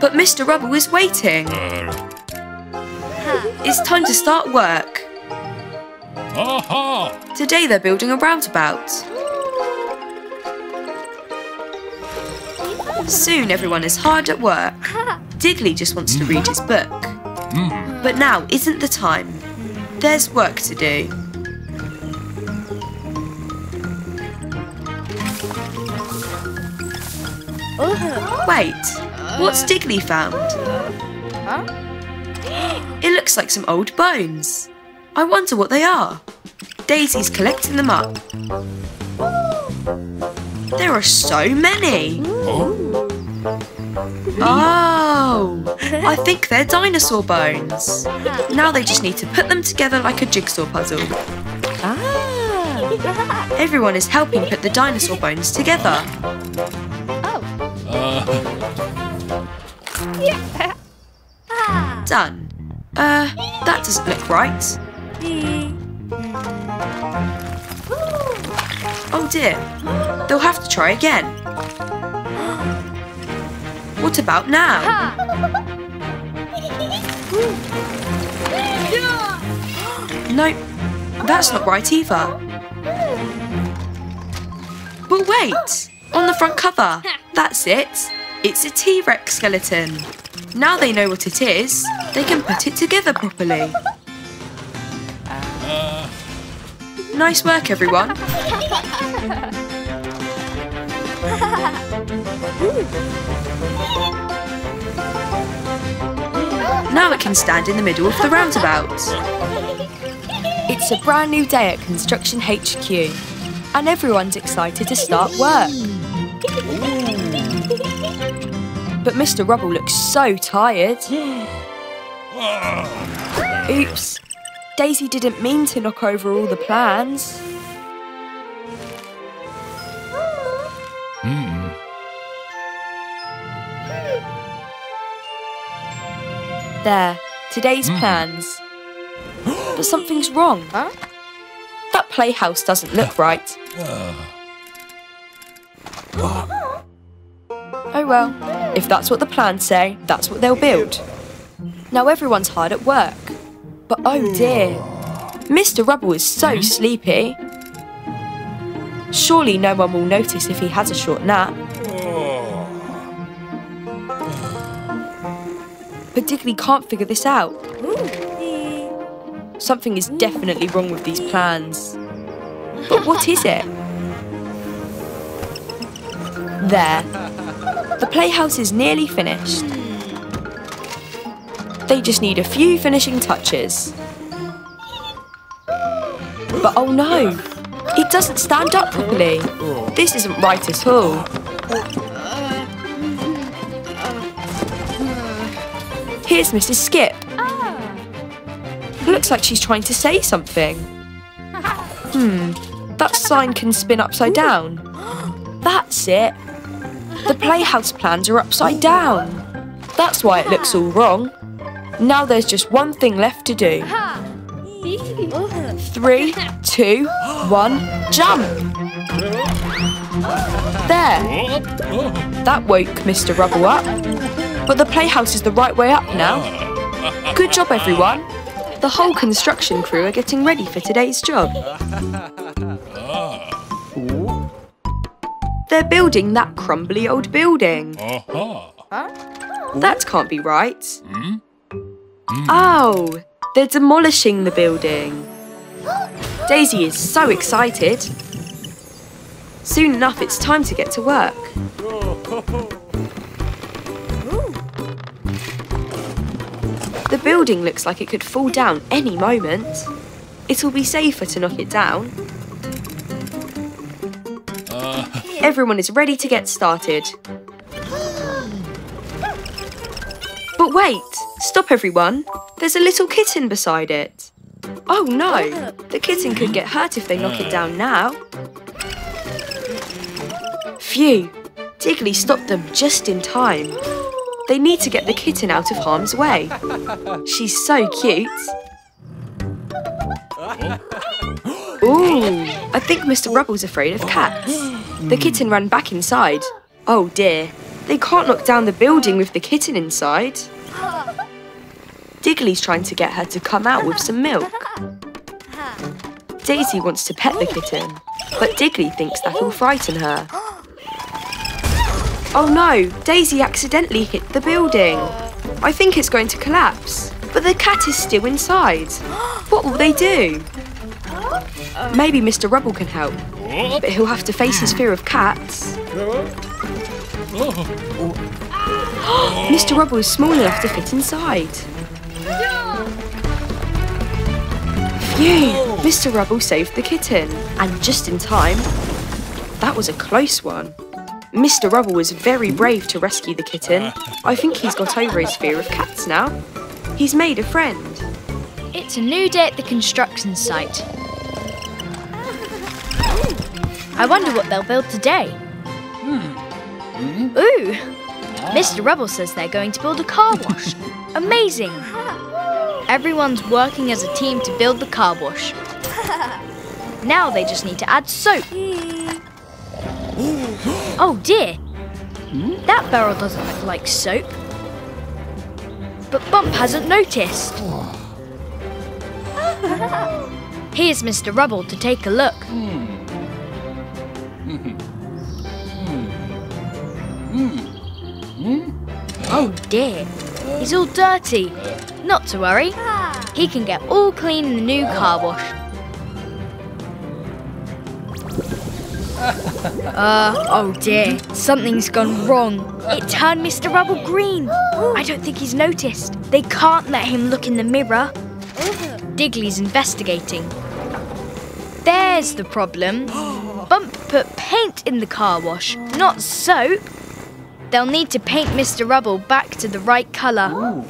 But Mister Rubble is waiting. It's time to start work. Today they're building a roundabout. Soon everyone is hard at work. Digley just wants to read his book. But now isn't the time. There's work to do. Wait, what's Digley found? It looks like some old bones. I wonder what they are. Daisy's collecting them up. There are so many. Oh, I think they're dinosaur bones. Now they just need to put them together like a jigsaw puzzle. Ah. Everyone is helping put the dinosaur bones together. Done. Uh, that doesn't look right. Oh dear, they'll have to try again. What about now? Nope, that's not right either. But wait, on the front cover, that's it. It's a T-Rex skeleton. Now they know what it is, they can put it together properly. Nice work, everyone. Now it can stand in the middle of the roundabout. It's a brand new day at Construction H Q, and everyone's excited to start work. But Mister Rubble looks so tired. Oops. Daisy didn't mean to knock over all the plans. Mm. There, today's mm. plans. But something's wrong. Huh? That playhouse doesn't look right. Oh well, if that's what the plans say, that's what they'll build. Now everyone's hard at work. But oh dear, Mister Rubble is so mm-hmm. sleepy. Surely no one will notice if he has a short nap. But Digley can't figure this out. Something is definitely wrong with these plans. But what is it? There. The playhouse is nearly finished. They just need a few finishing touches. But oh no, it doesn't stand up properly. This isn't right at all. Here's Missus Skip. Looks like she's trying to say something. Hmm, that sign can spin upside down. That's it. The playhouse plans are upside down. That's why it looks all wrong. Now there's just one thing left to do. Three, two, one, jump! There! That woke Mister Rubble up. But the playhouse is the right way up now. Good job, everyone. The whole construction crew are getting ready for today's job. They're building that crumbly old building. That can't be right. Oh, they're demolishing the building. Daisy is so excited. Soon enough, it's time to get to work. The building looks like it could fall down any moment. It'll be safer to knock it down. Uh. Everyone is ready to get started. But wait! Stop, everyone! There's a little kitten beside it. Oh no! The kitten could get hurt if they knock it down now. Phew! Digley stopped them just in time. They need to get the kitten out of harm's way. She's so cute. Ooh! I think Mister Rubble's afraid of cats. The kitten ran back inside. Oh dear! They can't knock down the building with the kitten inside. Digley's trying to get her to come out with some milk. Daisy wants to pet the kitten, but Digley thinks that'll frighten her. Oh no, Daisy accidentally hit the building. I think it's going to collapse, but the cat is still inside. What will they do? Maybe Mister Rubble can help, but he'll have to face his fear of cats. Mister Rubble is small enough to fit inside. Phew! Mister Rubble saved the kitten, and just in time. That was a close one. Mister Rubble was very brave to rescue the kitten. I think he's got over his fear of cats now. He's made a friend. It's a new day at the construction site. I wonder what they'll build today. Hmm. Ooh! Mister Rubble says they're going to build a car wash. Amazing! Everyone's working as a team to build the car wash. Now they just need to add soap. Oh dear! That barrel doesn't look like soap. But Bump hasn't noticed. Here's Mister Rubble to take a look. Oh dear, he's all dirty. Not to worry, he can get all clean in the new car wash. Uh, oh dear. Something's gone wrong. It turned Mister Rubble green. I don't think he's noticed. They can't let him look in the mirror. Digley's investigating. There's the problem. Bump put paint in the car wash, not soap. They'll need to paint Mister Rubble back to the right colour.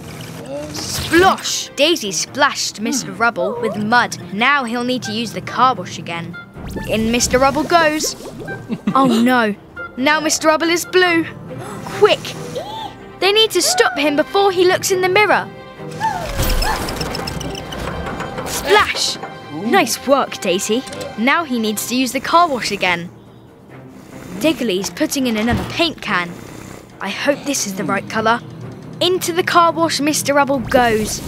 Splosh! Daisy splashed Mister Rubble with mud. Now he'll need to use the car wash again. In Mister Rubble goes. Oh no, now Mister Rubble is blue. Quick! They need to stop him before he looks in the mirror. Splash! Nice work, Daisy. Now he needs to use the car wash again. Digley's putting in another paint can. I hope this is the right colour. Into the car wash Mister Rubble goes.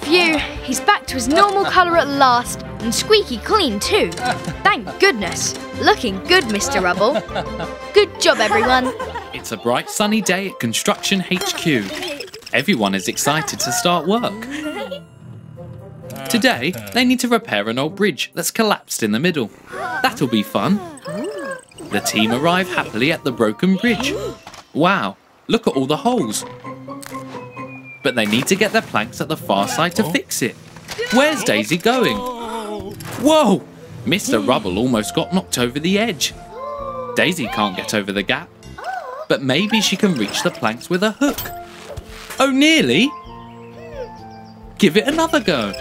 Phew, he's back to his normal colour at last, and squeaky clean too. Thank goodness. Looking good, Mister Rubble. Good job, everyone. It's a bright sunny day at Construction H Q. Everyone is excited to start work. Today, they need to repair an old bridge that's collapsed in the middle. That'll be fun. The team arrive happily at the broken bridge. Wow, look at all the holes. But they need to get their planks at the far side to fix it. Where's Daisy going? Whoa! Mister Rubble almost got knocked over the edge. Daisy can't get over the gap, but maybe she can reach the planks with a hook. Oh, nearly! Give it another go.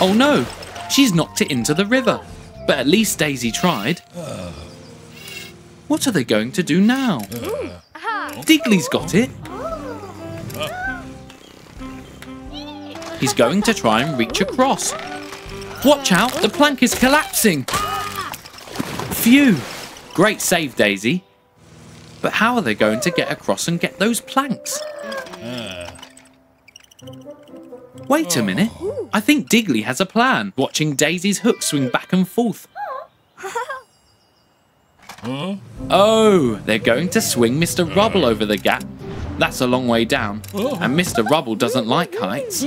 Oh no, she's knocked it into the river, but at least Daisy tried. What are they going to do now? Digley's got it. He's going to try and reach across. Watch out, the plank is collapsing. Phew, great save, Daisy. But how are they going to get across and get those planks? Wait a minute, I think Digley has a plan, watching Daisy's hook swing back and forth. Oh, they're going to swing Mister Rubble over the gap. That's a long way down, and Mister Rubble doesn't like heights.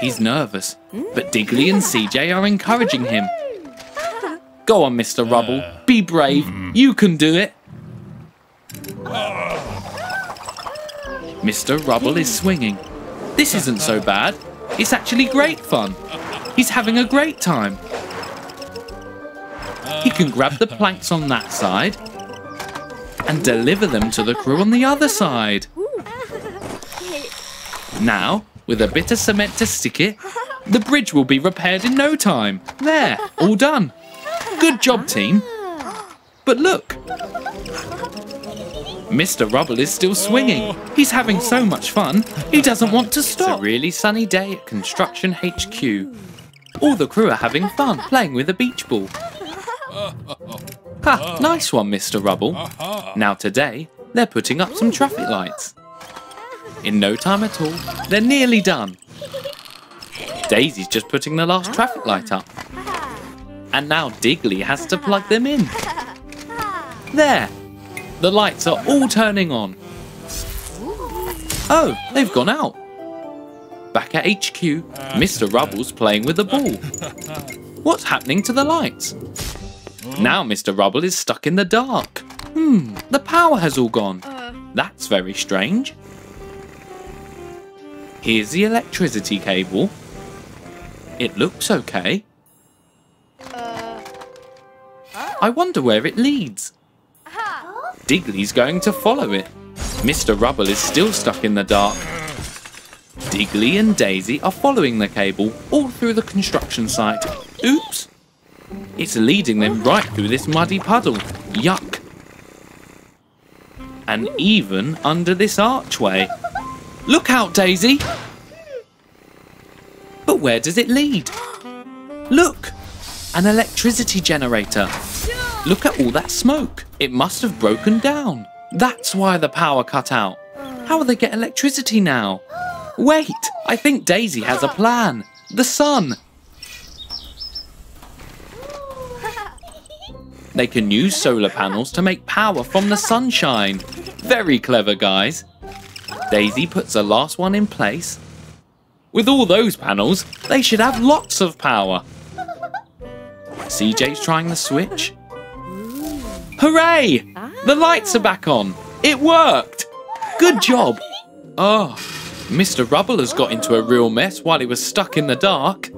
He's nervous, but Digley and C J are encouraging him. Go on, Mister Rubble, be brave, you can do it. Mister Rubble is swinging. This isn't so bad. It's actually great fun. He's having a great time. He can grab the planks on that side and deliver them to the crew on the other side. Now, with a bit of cement to stick it, the bridge will be repaired in no time. There, all done. Good job, team. But look, Mister Rubble is still swinging. He's having so much fun, he doesn't want to stop. It's a really sunny day at Construction H Q. All the crew are having fun, playing with a beach ball. Ha, nice one, Mister Rubble. Now today, they're putting up some traffic lights. In no time at all, they're nearly done. Daisy's just putting the last traffic light up. And now Digley has to plug them in. There, the lights are all turning on. Oh, they've gone out. Back at H Q, Mister Rubble's playing with a ball. What's happening to the lights? Now Mister Rubble is stuck in the dark. Hmm, the power has all gone. That's very strange. Here's the electricity cable. It looks okay. I wonder where it leads. Digley's going to follow it. Mister Rubble is still stuck in the dark. Digley and Daisy are following the cable all through the construction site. Oops! It's leading them right through this muddy puddle. Yuck! And even under this archway. Look out, Daisy! But where does it lead? Look! An electricity generator. Look at all that smoke. It must have broken down. That's why the power cut out. How will they get electricity now? Wait! I think Daisy has a plan. The sun! They can use solar panels to make power from the sunshine. Very clever, guys. Daisy puts the last one in place. With all those panels, they should have lots of power. C J's trying the switch. Hooray! The lights are back on. It worked! Good job! Oh, Mister Rubble has got into a real mess while he was stuck in the dark.